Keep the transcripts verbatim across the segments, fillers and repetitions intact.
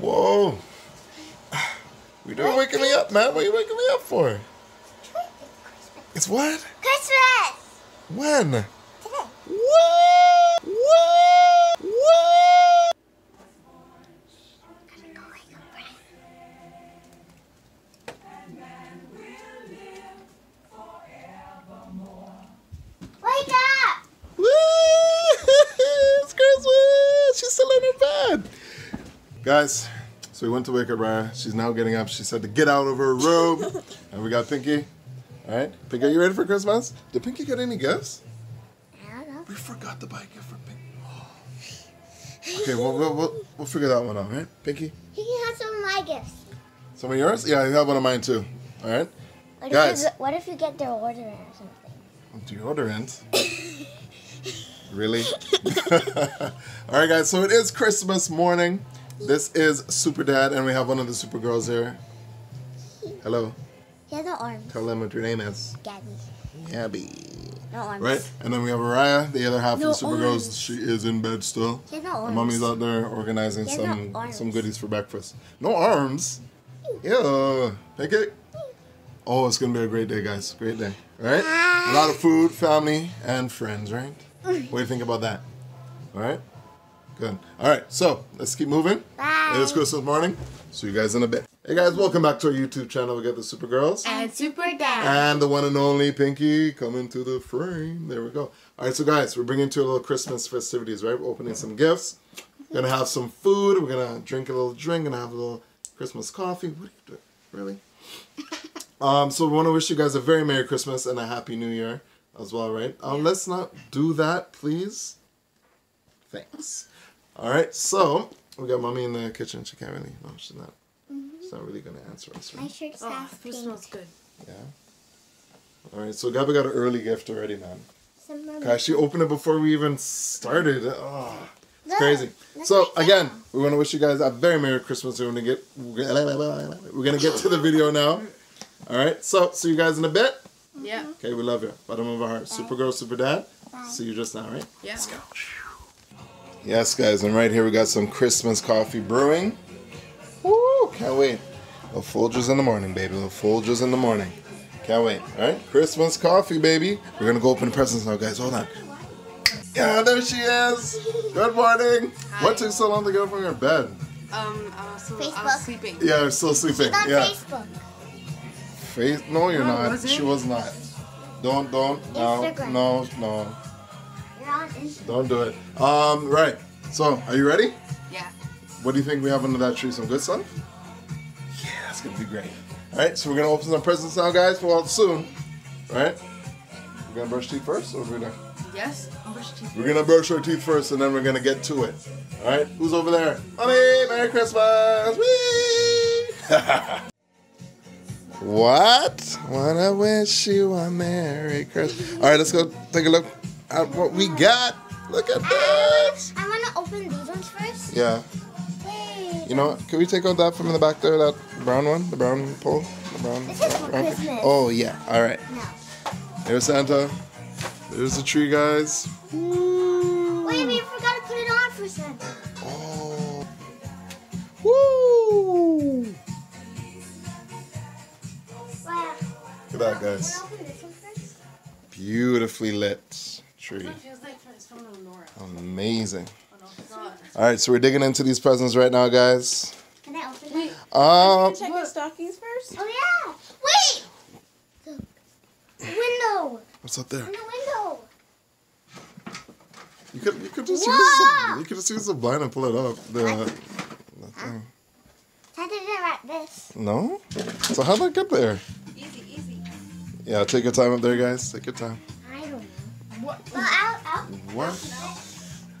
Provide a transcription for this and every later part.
Whoa. You're doing waking me up, man. What are you waking me up for? It's what? Christmas! When? Today. What? What? What? I'm going to breath. And then we'll live forevermore. Wake up! Woo! It's Christmas! She's still in her bed. Guys, so we went to wake up Raya. She's now getting up. She said to get out of her room. And we got Pinky. All right, Pinky, are you ready for Christmas? Did Pinky get any gifts? I don't know. We forgot to buy a gift for Pinky. Okay, we'll, we'll, we'll, we'll figure that one out, right, Pinky? You can have some of my gifts. Some of yours? Yeah, you have one of mine too, all right? What Guys. If you, what if you get deodorant or something? Deodorant? Really? All right, guys, so it is Christmas morning. This is Super Dad, and we have one of the Super Girls here. Hello. He has no arms. Tell them what your name is. Gabby. Gabby. No arms. Right? And then we have Raya, the other half no of the Supergirls. She is in bed still. She has no arms. And Mommy's out there organizing some, no some goodies for breakfast. No arms? Yeah. Pick it. Oh, it's going to be a great day, guys. Great day. Right? Ah. A lot of food, family, and friends, right? What do you think about that? All right? Good. All right. So, let's keep moving. Bye. It is Christmas morning. See you guys in a bit. Hey guys, welcome back to our YouTube channel. We got the Super Girls and Super Dad and the one and only Pinky coming to the frame. There we go. All right, so guys, we're bringing to a little Christmas festivities, right? We're opening some gifts. We're gonna have some food. We're gonna drink a little drink and have a little Christmas coffee. What are you doing? Really? um. So we want to wish you guys a very Merry Christmas and a Happy New Year as well, right? Um. Let's not do that, please. Thanks. All right. So. We got Mommy in the kitchen. She can't really. No, she's not. Mm-hmm. She's not really gonna answer us. Right? My shirt's oh, pink. Smells good. Yeah. All right. So Gabby got an early gift already, man. Gosh, she opened it before we even started. Oh, it's look, crazy. Look so again, we want to wish you guys a very Merry Christmas. We're gonna get. We're gonna get to the video now. All right. So see you guys in a bit. Yeah. Mm-hmm. Okay. We love you. Bottom of our heart. Bye. Super Girl, Super Dad. Bye. See you just now, right? Yeah. Let's go. Yes, guys, and right here we got some Christmas coffee brewing. Woo! Can't wait. The Folgers in the morning, baby. The Folgers in the morning. Can't wait. All right, Christmas coffee, baby. We're gonna go open presents now, guys. Hold on. Yeah, there she is. Good morning. Hi. What took so long to get up from your bed? Um, I was, still, I was sleeping. Yeah, I was still sleeping. She's on yeah. Facebook. Face? No, you're no, not. Was she was not. Don't, don't. Instagram. No, no, no. Don't do it. Um, right. So, are you ready? Yeah. What do you think we have under that tree? Some good stuff? Yeah, that's going to be great. All right, so we're going to open some presents now, guys. Well, soon. All right? We're going to brush teeth first? Or we're gonna... Yes, brush teeth first. We're going to brush our teeth first, and then we're going to get to it. All right? Who's over there? Mommy, Merry Christmas! Whee! What? Wanna wish you a Merry Christmas. All right, let's go take a look. At what we got. Look at this. I want to open these ones first. Yeah. Wait. You know what? Can we take out that from the back there, that brown one? The brown pole? The brown, this is for Christmas. Oh, yeah. All right. No. There's Santa. There's the tree, guys. Woo. Wait, we forgot to put it on for Santa. Oh. Woo. Wow. Look at that, guys. Can I open this one first? Beautifully lit. Tree. It feels like it's from Lenora. Amazing. Oh, no, it's not. All right, so we're digging into these presents right now, guys. Can I open them? Wait, um, can I check what? The stockings first? Oh, yeah. Wait. The window. What's up there? In the window. You could, you could just Whoa. use the, you could blind and pull it up. The, uh, the thing. I didn't write this. No? So how'd that get there? Easy, easy. Yeah, take your time up there, guys. Take your time. What? Well, I'll, I'll, what?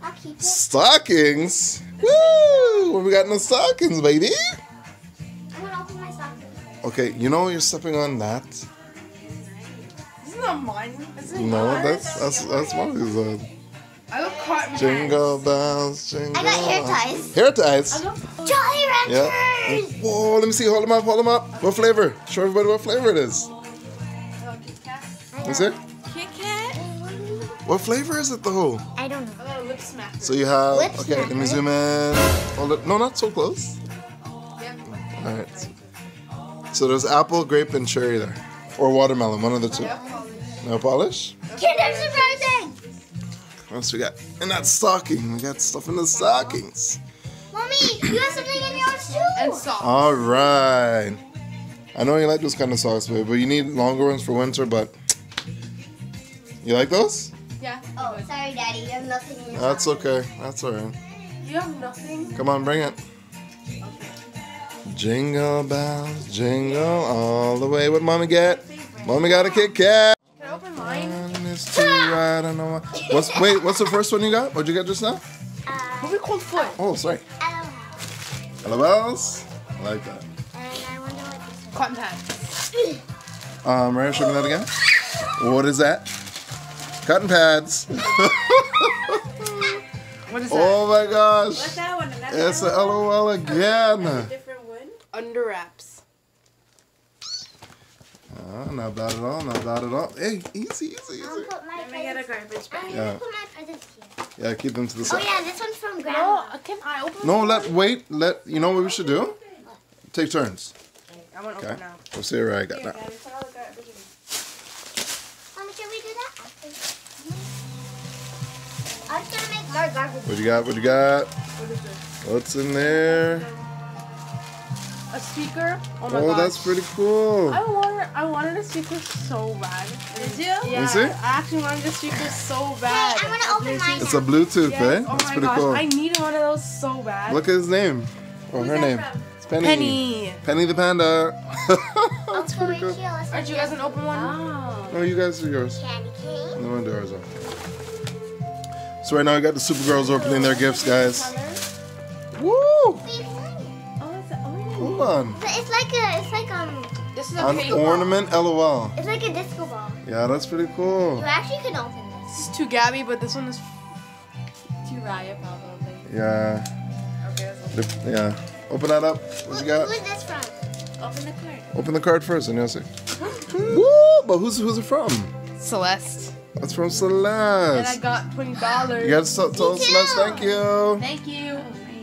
I'll keep it. Stockings? Woo! What we got in the stockings, baby? I'm gonna open my stockings. Okay, you know you're stepping on that. Isn't that mine? Isn't no, mine? that's that's that's Molly's. Uh, I got caught in Jingle bells, jingle. I got hair ties. Hair ties. I got Jolly Ranchers. Yep. Whoa! Let me see. Hold them up. Hold them up. What flavor? Show everybody what flavor it is. Kit Kat. Is it? Kit Kat. What flavor is it though? I don't know. I got a lip smacker. So you have, lip okay, smacker. Let me zoom in. Hold it. No, not so close. All right. So there's apple, grape, and cherry there. Or watermelon, one of the two. No polish? No polish? Kids are surprising! What else we got? And that stocking. We got stuff in the stockings. Mommy, you have something in yours too! And socks. Alright. I know you like those kind of socks, babe, but you need longer ones for winter, but... You like those? Yeah. Oh, sorry, Daddy. You have nothing in your That's pocket. okay. That's alright. You have nothing? Come on, bring it. Okay. Jingle bells, jingle all the way. What Mommy get? Mommy got a Kit Kat. Can I open mine? I don't know what. What's, wait, what's the first one you got? What'd you get just now? Uh, what we called foot? Oh, sorry. L O L. L O Ls? I like that. And I wonder what this is. Cotton pads. Um, Mariah, show me that again. What is that? Cotton pads. What is that? Oh my gosh. What's that one? That's it's an L O L again. Okay, different one. Under wraps. Uh, not bad at all. Not bad at all. Hey, easy, easy, easy. I'll put my Let me get a garbage bag. I'm yeah. gonna put my presents here. Yeah, keep them to the side. Oh yeah, this one's from Grandma. Oh, can I open? No, let wait. Let you know what we should do. Take turns. Okay, I want to open now. We'll see where I got here, now. Daddy, put all the garbage in. Mommy, can we do that? I'm just gonna make our garbage. What you got? What you got? What is this? What's in there? A speaker. Oh my oh, gosh. That's pretty cool. I wanted, I wanted a speaker so bad. Did you? Yeah. You I actually wanted a speaker so bad. Hey, I'm gonna open mine. It's now. a Bluetooth, yes. eh? That's oh my pretty gosh. cool. I needed one of those so bad. Look at his name. Or Who's her name. From? It's Penny. Penny. Penny the Panda. That's pretty cool. Aren't you guys an open one? Oh. No, you guys do yours. Candy cane. No one do ours. So right now we got the Super Girls opening their gifts, guys. Woo! Oh, it's an ornament. Hold on. It's like a, it's like um. This is a an ornament. Ball. L O L. It's like a disco ball. Yeah, that's pretty cool. You actually can open this. This is to Gabby, but this one is to Raya probably. Yeah. Okay. Let's open it. Yeah. Open that up. What you got? Who is this from? Open the card. Open the card first, and you'll see. Woo! But who's who's it from? Celeste. That's from Celeste. And I got twenty dollars. You got to tell Celeste thank you. Thank you.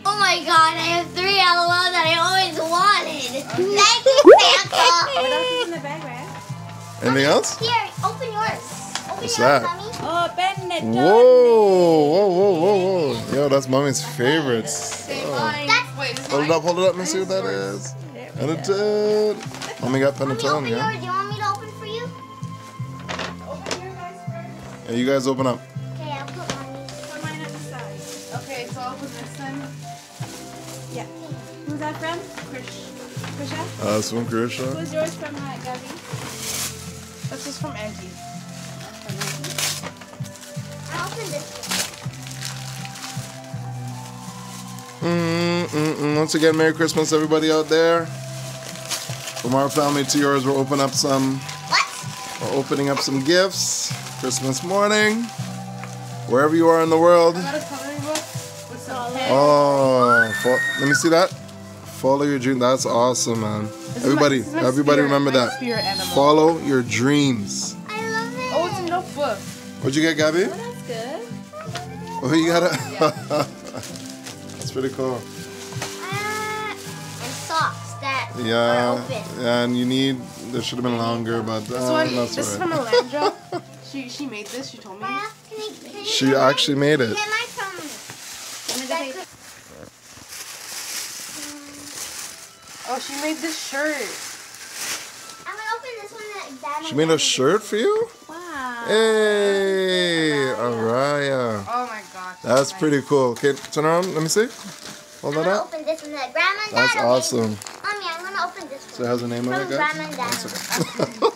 Oh my god, I have three L O Ls that I always wanted. Okay. Thank you, Santa. In the bag, right? Anything else? Here, open yours. Open What's yours, that? Mommy. Oh, Panettone. Whoa, whoa, whoa, whoa, whoa. Yo, that's Mommy's favorite. Oh. That's, wait, hold mine? it up, hold it up. Let's see what that is. Panettone. Mommy got Panettone, yeah. Hey, you guys open up. Okay, I'll put mine. Put mine on the side. Okay, so I'll put this one. Yeah. Who's that from? Krish. Krisha? Uh, that's from Krisha. Who's yours from, uh, Gabby? This is from Angie. I'll open this one. Mm, mm, mm. Once again, Merry Christmas, everybody out there. From our family to yours, we'll open up some... What? We're opening up some gifts. Christmas morning, wherever you are in the world. I got a coloring book with some pen. Oh, let me see that. Follow your dream. That's awesome, man. This everybody, my, everybody, spirit, remember that. Follow your dreams. I love it. Oh, it's a notebook. What'd you get, Gabby? Oh, that's good. Oh, you got it. That's pretty cool. Uh, and socks that yeah, are open. And you need. There should have been longer, but uh, one, that's This right. is from Alondra. She, she made this, she told me. Can I, can I she actually made it. Can I come? Oh, she made this shirt. I'm going to open this one that Dad She made a shirt for you? Wow. Hey, Araya. Oh my gosh. That's nice. Pretty cool. Okay, turn around, let me see. Hold I'm that up. I'm going to open this one that Grandma and Dad That's okay. awesome. Mommy, I'm going to open this one. So it has a name From of it, guys? Grandma and Dad.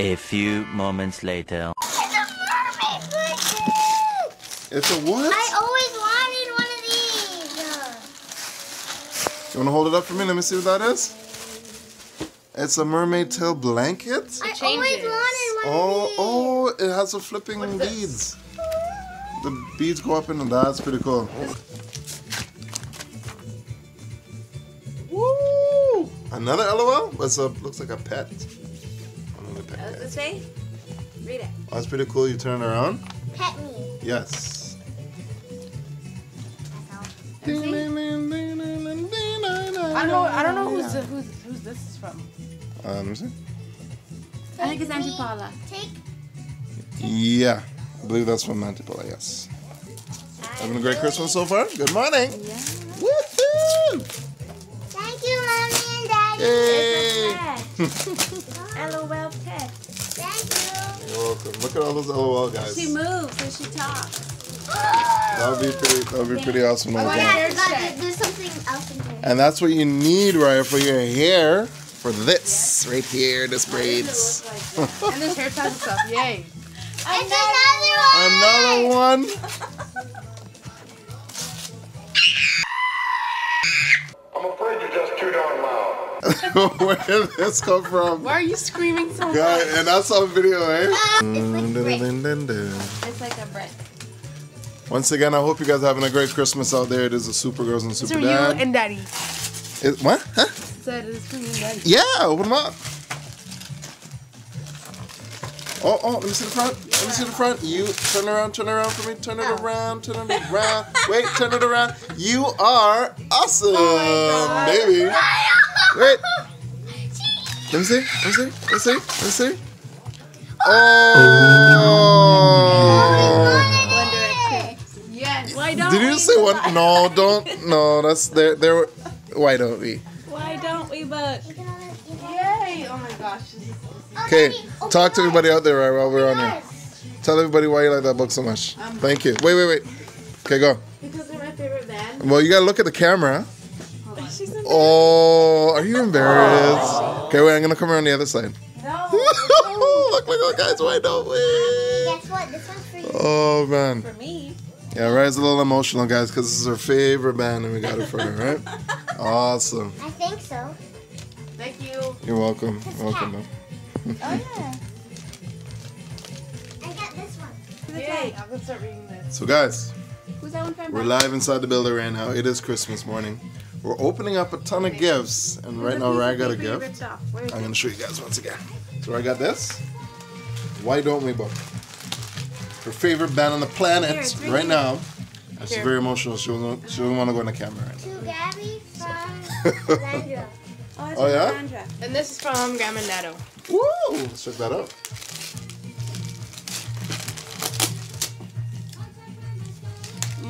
A few moments later. It's a mermaid blanket! It's a what? I always wanted one of these. You want to hold it up for me? Let me see what that is. It's a mermaid tail blanket? I always wanted one oh, of these. Oh, it has a flipping beads. This? The beads go up into that. That's pretty cool. Woo! Another L O L? It's a, looks like a pet. What does it say? Read it. Oh, that's pretty cool. You turn it around. Pet me. Yes. That's all. Ding, ding, ding, ding, ding, ding, ding, ding, ding, I don't know. I don't know who's who's who's this is from. Um, is it? I think it's Auntie Paula. Take. Yeah, I believe that's from Auntie Paula. Yes. Having a great Christmas so far. Good morning. Yeah. Woohoo! Thank you, Mommy and Daddy. Hey. LOL pet. Thank you. You're welcome. Look at all those LOL guys. She moves and she talks. That would be pretty. That would be pretty awesome. Oh, yeah, there's, there's something else in here. And that's what you need, Raya, for your hair. For this, yes. Right here, this braids. Like and this hair ties itself. Yay! It's another one. Another one. I'm afraid you're just too darn loud. Where did this come from? Why are you screaming so God, much? And that's on video, eh? It's like a brick. It's like a brick. Once again, I hope you guys are having a great Christmas out there. It is the Super Girls and Super Dad. It's for you and Daddy. It, what? Huh? It said it's for you and Daddy. Yeah, open them up. Oh, oh, let me see the front. Let me see the front. You, turn around, turn around for me. Turn it oh. around, turn it around. Wait, turn it around. You are awesome, oh baby. Wait. Let me see, let me see, let me see, let me see. Oh. Why don't Did you we say what? No, don't. No, that's there. There. Why don't we? Why don't we? But yay! Oh my gosh. Okay, oh, talk to everybody out there while we're on here. Tell everybody why you like that book so much. Um, Thank you. Wait, wait, wait. Okay, go. Because they're my favorite band. Well, you gotta look at the camera. Oh, are you embarrassed? Oh. Okay, wait. I'm gonna come around the other side. No. Look, look, look, guys. Why don't we? Guess what? This one's for you. Oh man. For me. Yeah, Raya's a little emotional, guys, because this is her favorite band and we got it for her, right? Awesome. I think so. Thank you. You're welcome. You're welcome, man. Oh, yeah. I got this one. Yay. I'm going to start reading this. So, guys, who's that one from? We're live inside the building right now. It is Christmas morning. We're opening up a ton of gifts, and right now Raya got a gift. I'm going to show you guys once again. So, I got this. Why don't we book? Her favorite band on the planet Here, right now. And she's very emotional. She doesn't, she doesn't want to go in the camera right now. To Gabby from Landra. Oh, oh yeah? Landra. And this is from Grandma Netto. Woo! Let's check that out.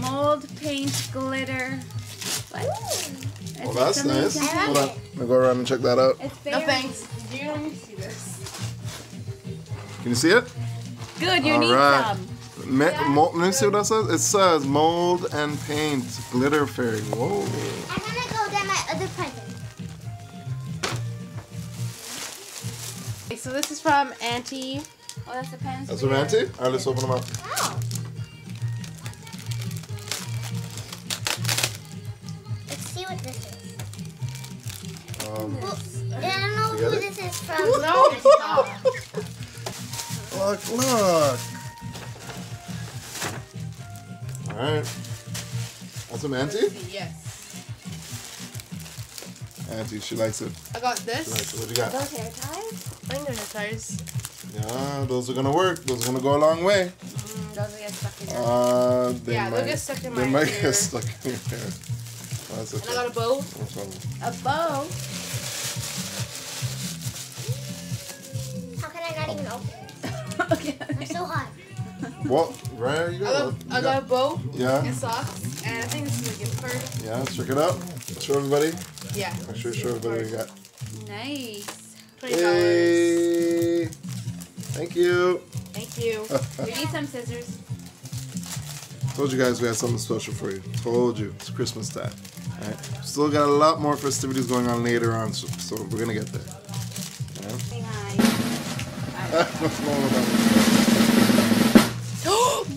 Mold, paint, glitter. What? Well, that's nice. Hold on. I'm going to go around and check that out. It's no thanks. You don't need to see this. Can you see it? Good, you All need right. some. Me yeah, let me see what that says. It says mold and paint, glitter fairy. Whoa. I'm going to go get my other present. Okay, so this is from Auntie. Oh, that's the pen. That's from Auntie? All right, let's open them up. Wow. Let's see what this is. Um, well, I don't know who it? this is from. No. Look, look. Alright. That's from Auntie? Yes. Auntie, she likes it. I got this. She likes it. What do you got? Those hair ties? I think they're hair ties. Yeah, those are going to work. Those are going to go a long way. Mm, those will get stuck in your uh, they Yeah, might, they'll get stuck in my hair. They might hair. get stuck in your hair. Oh, okay. And I got a bow. A bow? How can I not oh. even open it? Okay. I'm so hot. What? Raya, you got I, love, you I got, got a bow yeah. and socks, and I think this is a gift card. Yeah, let's check it out. Show everybody. Yeah. Make sure you show everybody what you got. Nice. twenty dollars. Hey. Thank you. Thank you. We need some scissors. Told you guys we had something special for you. Told you. It's Christmas time. All right. Still got a lot more festivities going on later on, so, so we're going to get there.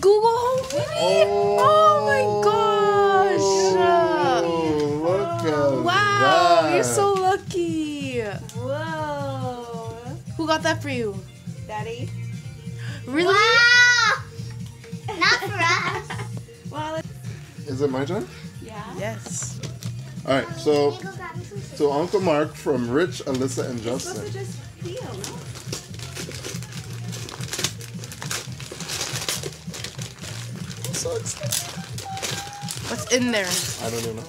Google Home Mini! Oh, oh my gosh! Oh, look at wow, that. You're so lucky! Whoa! Who got that for you? Daddy. Really? Wow. Not for us! Well, is it my turn? Yeah. Yes. Alright, so, so Uncle Mark from Rich, Alyssa, and Justin. Just feel, no? What's in there? I don't even know.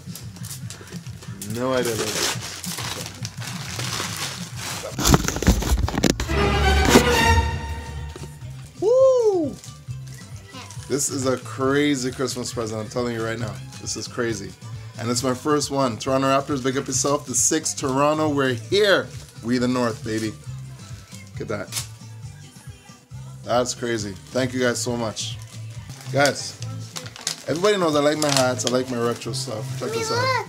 No, I didn't. This is a crazy Christmas present, I'm telling you right now. This is crazy. And it's my first one. Toronto Raptors, big up yourself. The six, Toronto, we're here. We the North, baby. Look at that. That's crazy. Thank you guys so much. Guys, everybody knows I like my hats. I like my retro stuff. Check this out.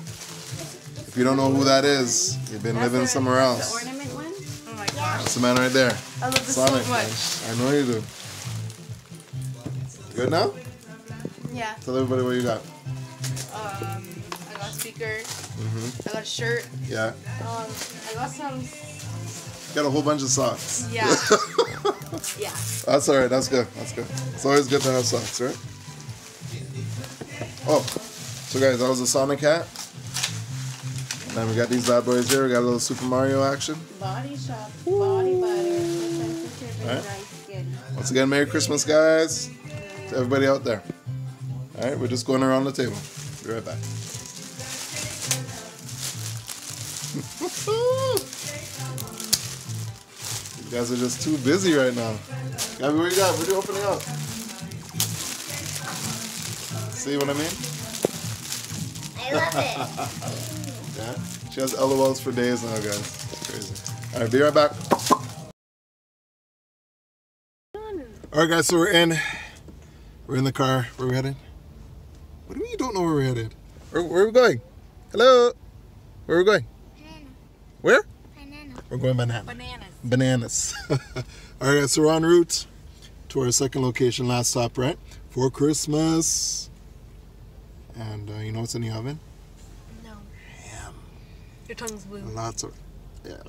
If you don't know who that is, you've been That's living somewhere else. The ornament one? Oh my gosh. That's the man right there. I love this Sonic, so much. Man. I know you do. Good now? Yeah. Tell everybody what you got. Um, I got a speaker. Mm-hmm. I got a shirt. Yeah. Um, I got some... Got a whole bunch of socks. Yeah. Yeah. That's alright, that's good, that's good. It's always good to have socks, right? Oh, so guys, that was the Sonic hat. And then we got these bad boys here. We got a little Super Mario action. Body shop, Ooh. body butter. Right. Nice skin. Once again, Merry Christmas, guys. To everybody out there. Alright, we're just going around the table. Be right back. You guys are just too busy right now. Gabby, what you got? What are you opening up? See what I mean? I love it. Yeah? She has L O Ls for days now, guys. It's crazy. Alright, be right back. Alright guys, so we're in. We're in the car. Where are we headed? What do you mean you don't know where we're headed? Where, where are we going? Hello? Where are we going? Banana. Where? Banana. We're going banana. Bananas. Bananas. All right, so we're en route to our second location, last stop, right? For Christmas. And uh, you know what's in the oven? No. Ham. Your tongue's blue. Lots of... Yeah.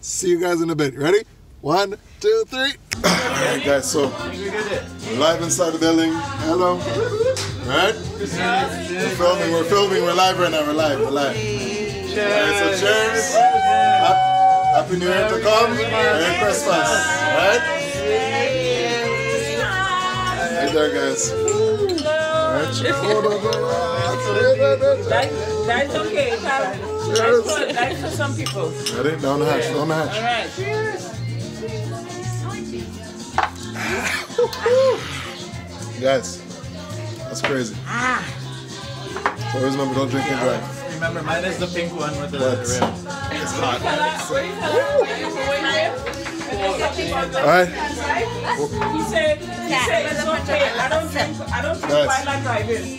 See you guys in a bit. Ready? One, two, three. Alright guys, so live inside the building. Hello. Right? We're filming, we're filming, we're live right now, we're live, we're live. Alright, so cheers. Happy New Year to come. Merry Christmas. Alright? Right there guys. That's okay. That's for some people. Ready? Down the hatch, down the hatch. Alright. Guys, that's crazy. So always remember, don't drink and drive. Remember, mine is the pink one with the red rim. It's hot. Alright. He said, he said it's okay. I don't drink, I don't drink while I'm driving.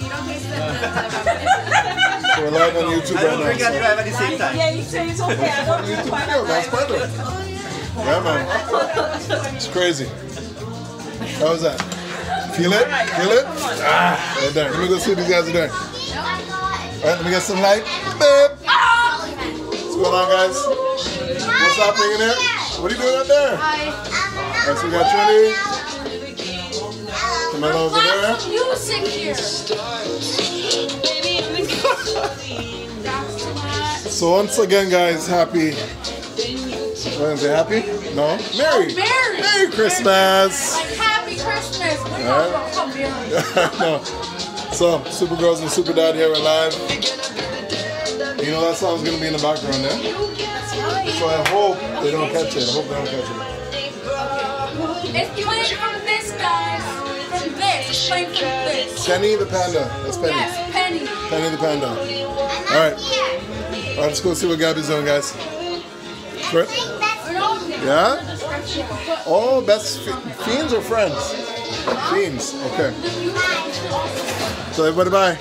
We're live on YouTube right now. I don't drink and drive at the same time. Yeah, he said it's okay. I don't drink while I'm driving. Yeah, man. It's crazy. How was that? Feel it? Feel it? Ah, right there. Let me go see what these guys are doing. Alright, let me get some light. What's going on, guys? What's happening in here? What are you doing out there? Alright, so we got Trinity. Camilla over there. Music here. So once again, guys, happy... Is it happy? No? Merry! Merry! Merry Christmas! Like, happy Christmas! We're not gonna come here. So, Super Girls and Super Dad here, we're live. You know that song's gonna be in the background there? Yeah? So I hope they don't catch it. I hope they don't catch it. It's playing from this, guys. From this. It's playing from this. Penny the Panda. That's Penny. Yes, Penny. Penny the Panda. Alright. Alright, let's go see what Gabby's doing, guys. Sure. Yeah? Oh, best fiends or friends? Fiends, okay. So everybody bye.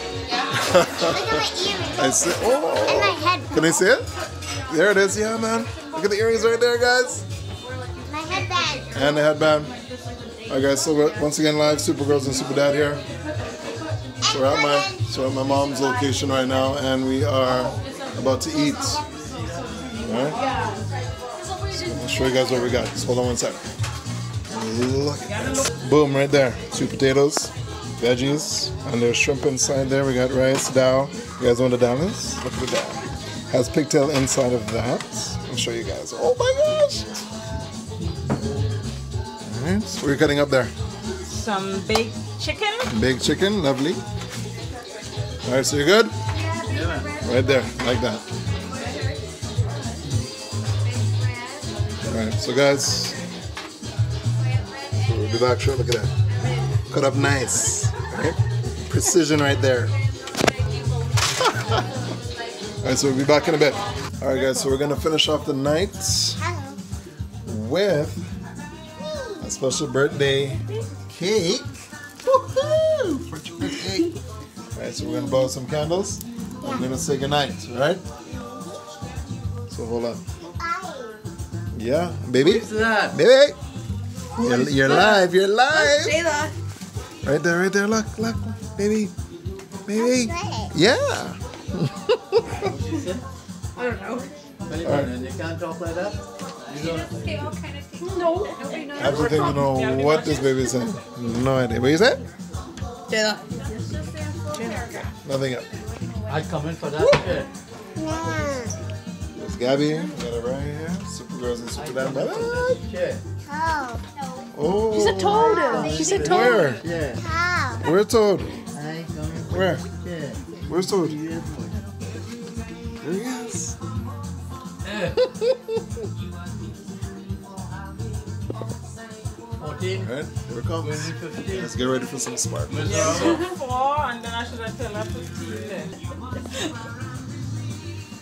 I see, oh. Can I see it? There it is, yeah man. Look at the earrings right there, guys. My headband. And the headband. Alright guys, so we're once again live, Super Girls and Super Dad here. So we're at my, so we're at my mom's location right now and we are about to eat. Alright? I'll show you guys what we got. Just hold on one sec. Look at this. Boom, right there. Sweet potatoes, veggies, and there's shrimp inside there. We got rice, dal. You guys know what the dal is? Look at the dal. Has pigtail inside of that. I'll show you guys. Oh my gosh! Alright, so what are you cutting up there? Some baked chicken. Baked chicken, lovely. All right, so you're good? Yeah. Right there, like that. All right, so guys, we'll do that. Sure, look at that. Cut up nice. Okay. Precision right there. All right, so we'll be back in a bit. All right, guys, so we're gonna finish off the night with a special birthday cake. Woohoo! For your birthday. All right, so we're gonna blow some candles. Yeah. We're gonna say goodnight, all right? So hold on. Yeah, baby. Who's that? Baby. You're, you're live. You're live. Right there, right there. Look, look, baby, baby. Yeah. I don't know. Right. You can't talk like that? You don't know. They all kind of things. No. I absolutely don't know what this baby is saying. No idea. What you say? Jayla. Nothing else. I'd come in for that. Yeah. There's Gabby. We got her right here. Super Girls and Super Dad. Oh. Oh. She said toad. Oh, she said toad. Where? Yeah. Where's toad? Where? Yeah. Where's toad? There he is. fourteen. All right, here it comes. fifteen. Let's get ready for some sparkles. Yeah, and then I should have tell her fifteen.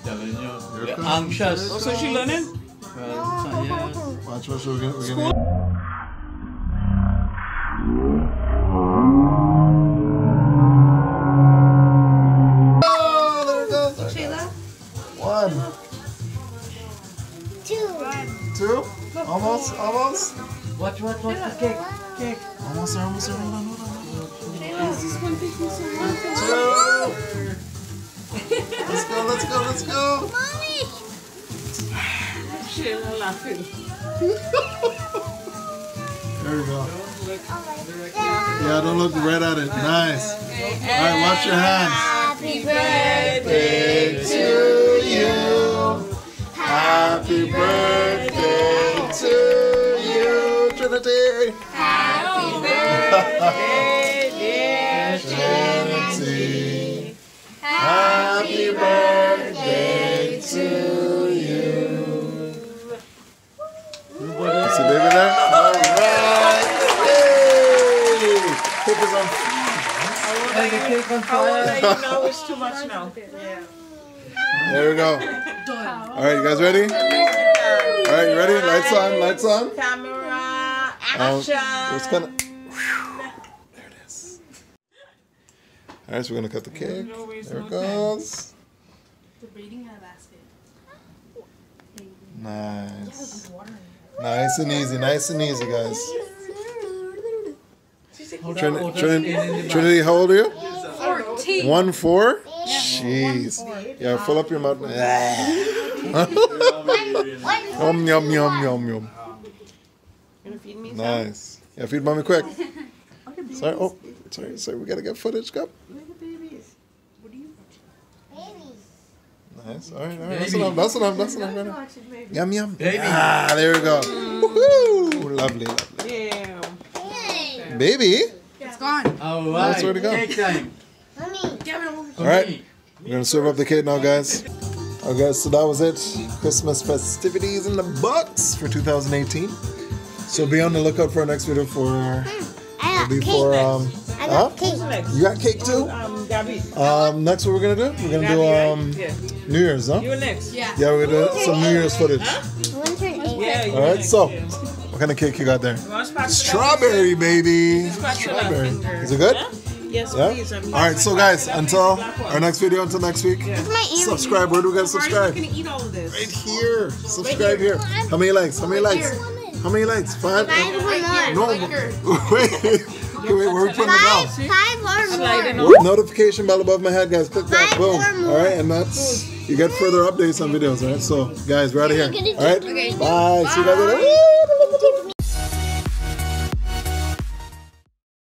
You're yeah, anxious. Oh, so she learning? Well, yeah. Watch what we're going to get. Almost, almost. Watch, watch, watch the cake, cake. Almost, almost, hold on, hold on. Is this one taking so long? Two. Let's go, let's go, let's go. Mommy. Sheila laughing. There we go. Yeah, don't look right at it. Nice. All right, wash your hands. Happy birthday to you. Happy birthday. To you, Trinity. Happy birthday, dear Trinity. Happy birthday to you. See, baby, there. All right. Yay! Cake is on. I want to cake on fire. I want to know it's too much now. Yeah. There we go. All right, you guys ready? Alright, you ready? Lights on, lights on. Camera, action. Um, it's kinda, whew, there it is. Alright, so we're gonna cut the cake. There it goes. They're breeding in a basket. Nice. Nice and easy, nice and easy, guys. Trinity, Trinity, Trinity, how old are you? fourteen. One four? Jeez. Yeah, fill up your mouth. Yum, yum, yum, yum, yum. Gonna feed me? Nice. Yeah, feed mommy quick. Sorry, oh, sorry, sorry, we gotta get footage, Cup. Where are the babies? What are you watching? Babies. Nice, alright, alright. That's enough, that's enough, that's enough. Yum, yum. Baby. Ah, there we go. Mm. Woohoo! Lovely, lovely. Yeah. Baby? It's gone. Alright. That's where to go. Cake time. Alright, we're gonna serve up the cake now, guys. Alright guys, so that was it. Christmas festivities in the books for two thousand eighteen. So be on the lookout for our next video for... Mm, I got for, cake um, next. I got huh? cake next. You got cake too? Um, Gabby. Um, next what we're going to do? We're going to do um, yeah. New Year's, huh? You're next. Yeah, yeah we're going to do some New Year's footage. Huh? Yeah, alright, so yeah. What kind of cake you got there? Strawberry, baby. Strawberry. Is it good? Yeah. Yes, yeah? Please. I mean, all right, so guys, until our next video, until next week, yeah. Subscribe. Where do we gotta subscribe? Gonna eat all of this. Right here. Subscribe here. How many likes? How many likes? How many likes? Five. Five or more. No. Wait. Wait. We're putting five, it out. Five or more. Notification bell above my head, guys. Click that. Boom. All right, and that's you get further updates on videos. All right, so guys, we're out of here. All right. Okay. Bye. Bye. See you guys later.